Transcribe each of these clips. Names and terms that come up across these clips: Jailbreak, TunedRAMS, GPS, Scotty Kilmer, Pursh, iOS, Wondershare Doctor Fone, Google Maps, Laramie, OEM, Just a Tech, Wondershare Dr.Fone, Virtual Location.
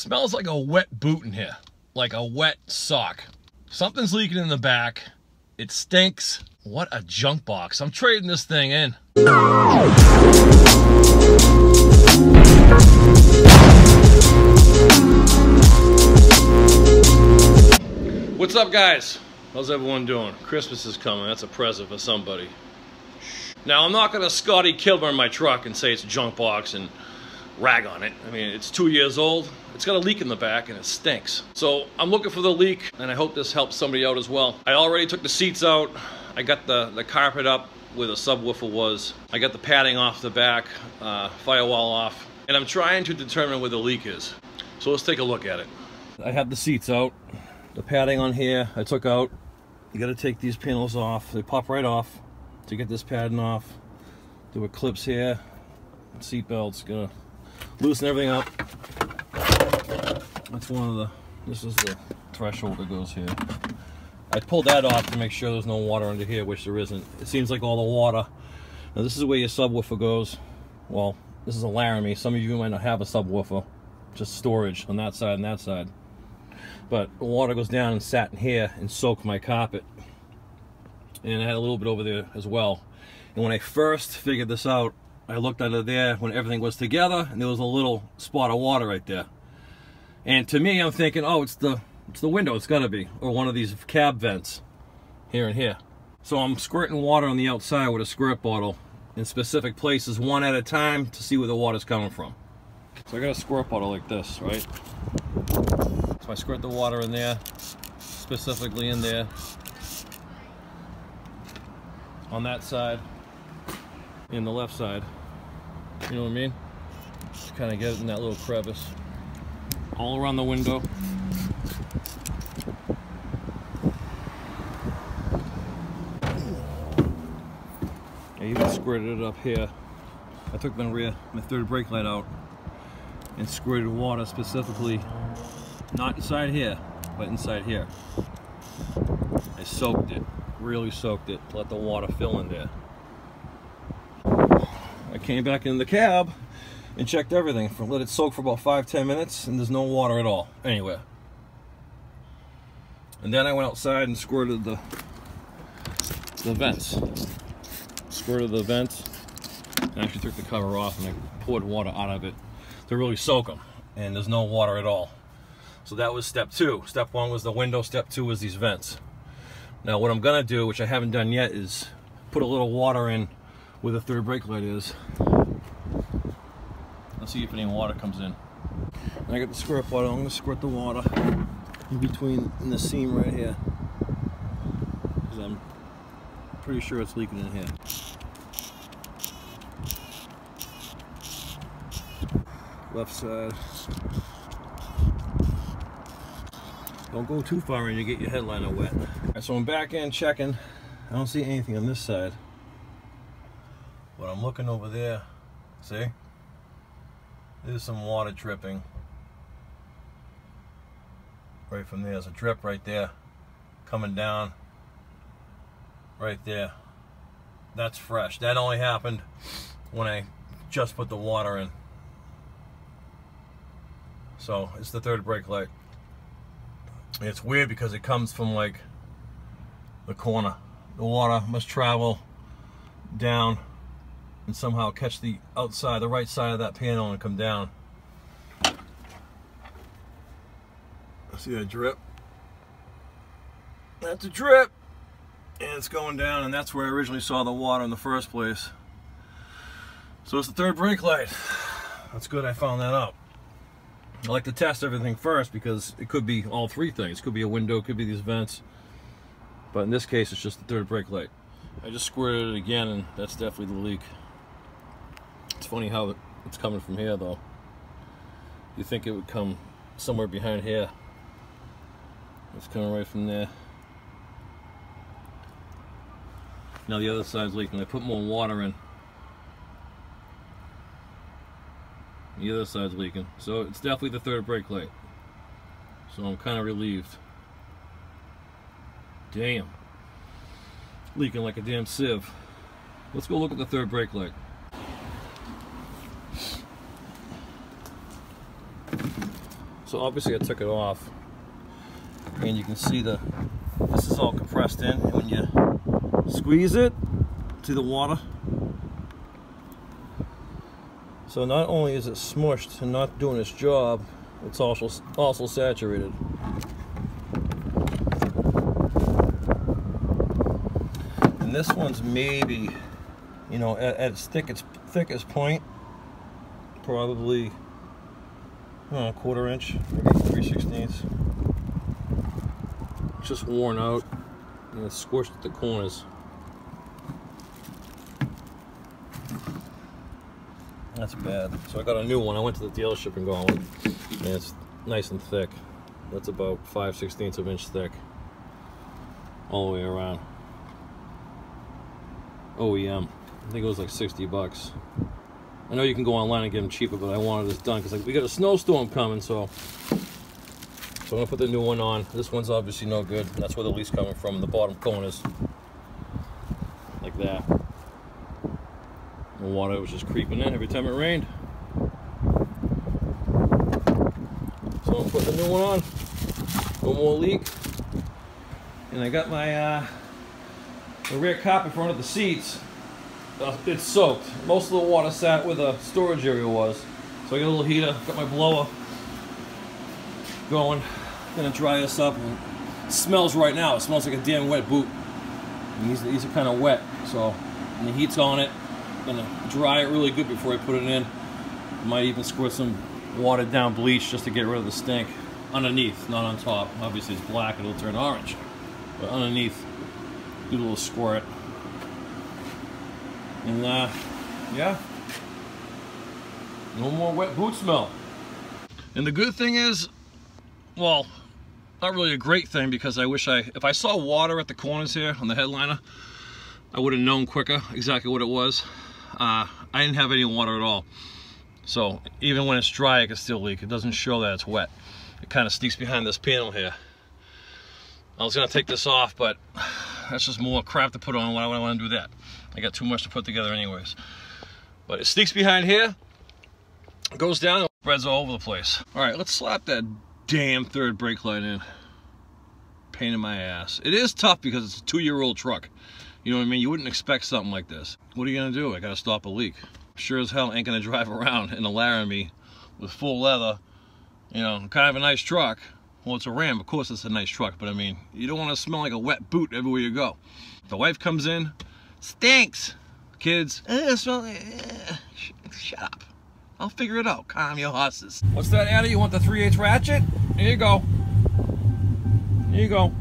Smells like a wet boot in here, like a wet sock. Something's leaking in the back. It stinks. What a junk box. I'm trading this thing in. What's up, guys? How's everyone doing? Christmas is coming. That's a present for somebody. Now, I'm not going to Scotty Kilmer in my truck and say it's a junk box and rag on it. I mean, it's 2 years old. It's got a leak in the back and it stinks. So I'm looking for the leak, and I hope this helps somebody out as well. I already took the seats out. I got the carpet up where the subwoofer was. I got the padding off the back, firewall off, and I'm trying to determine where the leak is. So let's take a look at it. I have the seats out. The padding on here I took out. You got to take these panels off. They pop right off. To get this padding off, there were clips here, seat belts, gonna loosen everything up. That's one of the, this is the threshold that goes here. I pulled that off to make sure there's no water under here, which there isn't. It seems like all the water. Now this is where your subwoofer goes. Well, this is a Laramie. Some of you might not have a subwoofer, just storage on that side and that side. But the water goes down and sat in here and soaked my carpet. And I had a little bit over there as well. And when I first figured this out, I looked under there when everything was together, and there was a little spot of water right there. And to me, I'm thinking, oh, it's the window, it's gotta be, or one of these cab vents here and here. So I'm squirting water on the outside with a squirt bottle in specific places, one at a time, to see where the water's coming from. So I got a squirt bottle like this, right? So I squirt the water in there, specifically in there. On that side and the left side, you know what I mean? Just kind of get it in that little crevice. All around the window. I even squirted it up here. I took my third brake light out and squirted water specifically, not inside here, but inside here. I soaked it. Really soaked it, let the water fill in there. I came back in the cab and checked everything, let it soak for about 5-10 minutes, and there's no water at all anywhere. And then I went outside and squirted the vents. Squirted the vents, and I actually took the cover off and I poured water out of it to really soak them, and there's no water at all. So that was step two. Step one was the window, step two was these vents. Now what I'm gonna do, which I haven't done yet, is put a little water in where the third brake light is. Let's see if any water comes in. And I got the squirt bottle. I'm gonna squirt the water in between in the seam right here, because I'm pretty sure it's leaking in here. Left side. Don't go too far and you get your headliner wet. All right, so I'm back in checking. I don't see anything on this side. But I'm looking over there. See? There's some water dripping. Right from there. There's a drip right there. Coming down. Right there. That's fresh. That only happened when I just put the water in. So, it's the third brake light. It's weird because it comes from like the corner. The water must travel down and somehow catch the outside, the right side of that panel and come down. See that drip? That's a drip! And it's going down, and that's where I originally saw the water in the first place. So it's the third brake light. That's good I found that out. I like to test everything first because it could be all three things. It could be a window, it could be these vents. But in this case, it's just the third brake light. I just squirted it again, and that's definitely the leak. It's funny how it's coming from here, though. You'd think it would come somewhere behind here. It's coming right from there. Now the other side's leaking. I put more water in. The other side's leaking, so it's definitely the third brake light. So I'm kind of relieved. Damn, leaking like a damn sieve. Let's go look at the third brake light. So obviously I took it off, and you can see this is all compressed in, and when you squeeze it, see the water? So not only is it smushed and not doing its job, it's also saturated. And this one's maybe, you know, at its thickest point, probably, I don't know, a quarter inch, maybe 3/16. It's just worn out and it's scorched at the corners. That's bad. So I got a new one. I went to the dealership and got one, and it's nice and thick. That's about 5/16 of an inch thick all the way around. OEM. I think it was like $60. I know you can go online and get them cheaper, but I wanted this done because, like, we got a snowstorm coming, so I'm gonna put the new one on. This one's obviously no good. That's where the leak's coming from, the bottom corners, like that. The water was just creeping in every time it rained. So I'm putting the new one on. No more leak. And I got my the rear carpet in front of the seats. It's soaked. Most of the water sat where the storage area was. So I got a little heater, got my blower going. Gonna dry this up. And it smells right now. It smells like a damn wet boot. And these are kind of wet, so, and the heat's on it. Gonna dry it really good before I put it in. Might even squirt some watered down bleach just to get rid of the stink. Underneath, not on top. Obviously it's black, it'll turn orange. But underneath, do a little squirt. And yeah, no more wet boot smell. And the good thing is, well, not really a great thing, because I wish if I saw water at the corners here on the headliner, I would have known quicker exactly what it was. I didn't have any water at all. So even when it's dry, it can still leak. It doesn't show that it's wet. It kind of sneaks behind this panel here. I was gonna take this off, but that's just more crap to put on. Why would I wanna do that? I got too much to put together anyways. But it sneaks behind here, goes down, and spreads all over the place. All right, let's slap that damn third brake light in. Pain in my ass. It is tough because it's a 2-year-old truck. You know what I mean? You wouldn't expect something like this. What are you gonna do? I gotta stop a leak. Sure as hell ain't gonna drive around in a Laramie with full leather, you know, kind of a nice truck. Well, it's a Ram, of course it's a nice truck, but I mean, you don't wanna smell like a wet boot everywhere you go. The wife comes in, stinks. Kids, it smells like, shut up. I'll figure it out, calm your horses. What's that, Addy? You want the 3/8 ratchet? Here you go. Here you go.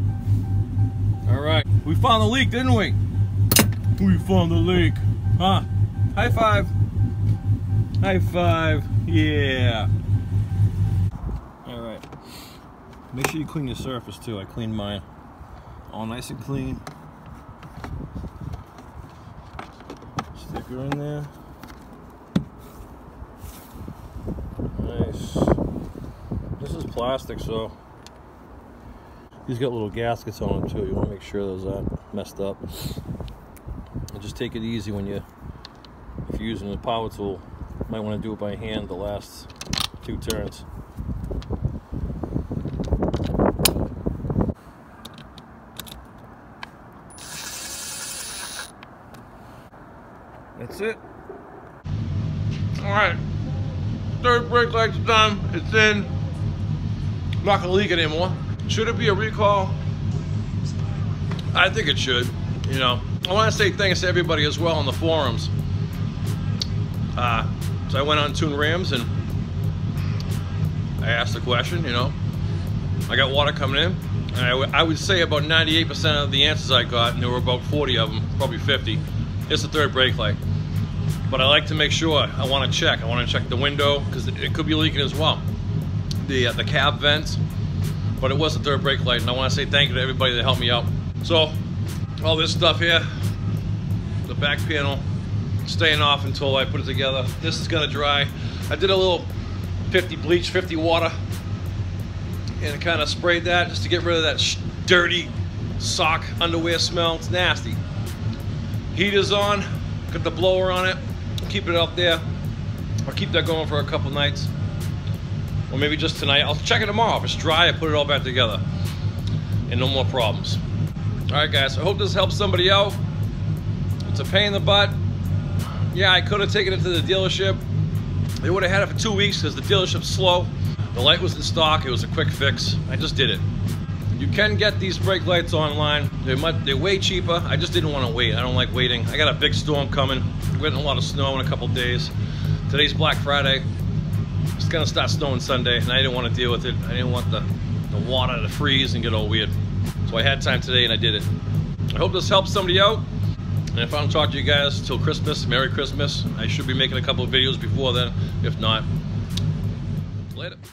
All right, we found the leak, didn't we? We found the leak, huh? High five. High five, yeah. All right, make sure you clean your surface too. I cleaned mine, all nice and clean. Sticker in there. Nice. This is plastic, so these got little gaskets on them too. You wanna make sure those aren't messed up. Just take it easy when if you're using a power tool. You might want to do it by hand the last 2 turns. That's it. All right, third brake light's done. It's in. I'm not gonna leak anymore. Should it be a recall? I think it should. You know, I want to say thanks to everybody as well on the forums. So I went on TunedRAMS and I asked the question, you know, I got water coming in, and I would say about 98% of the answers I got, and there were about 40 of them, probably 50, it's the third brake light. But I like to make sure, I want to check the window, because it could be leaking as well. The cab vents, but it was the third brake light, and I want to say thank you to everybody that helped me out. So, all this stuff here, the back panel, staying off until I put it together. This is gonna dry. I did a little 50 bleach, 50 water, and kind of sprayed that just to get rid of that dirty sock underwear smell. It's nasty. Heater's on, got the blower on it. Keep it up there. I'll keep that going for a couple nights. or maybe just tonight. I'll check it tomorrow. If it's dry, I put it all back together and no more problems. All right, guys, I hope this helps somebody out. It's a pain in the butt. Yeah, I could have taken it to the dealership. They would have had it for 2 weeks because the dealership's slow. The light was in stock. It was a quick fix. I just did it. You can get these brake lights online. They're way cheaper. I just didn't want to wait. I don't like waiting. I got a big storm coming. We're getting a lot of snow in a couple days. Today's Black Friday. It's gonna start snowing Sunday, and I didn't want to deal with it. I didn't want the water to freeze and get all weird. So I had time today, and I did it. I hope this helps somebody out. And if I don't talk to you guys till Christmas, Merry Christmas. I should be making a couple of videos before then. If not, later.